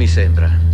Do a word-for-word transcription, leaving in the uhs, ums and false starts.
mi sembra.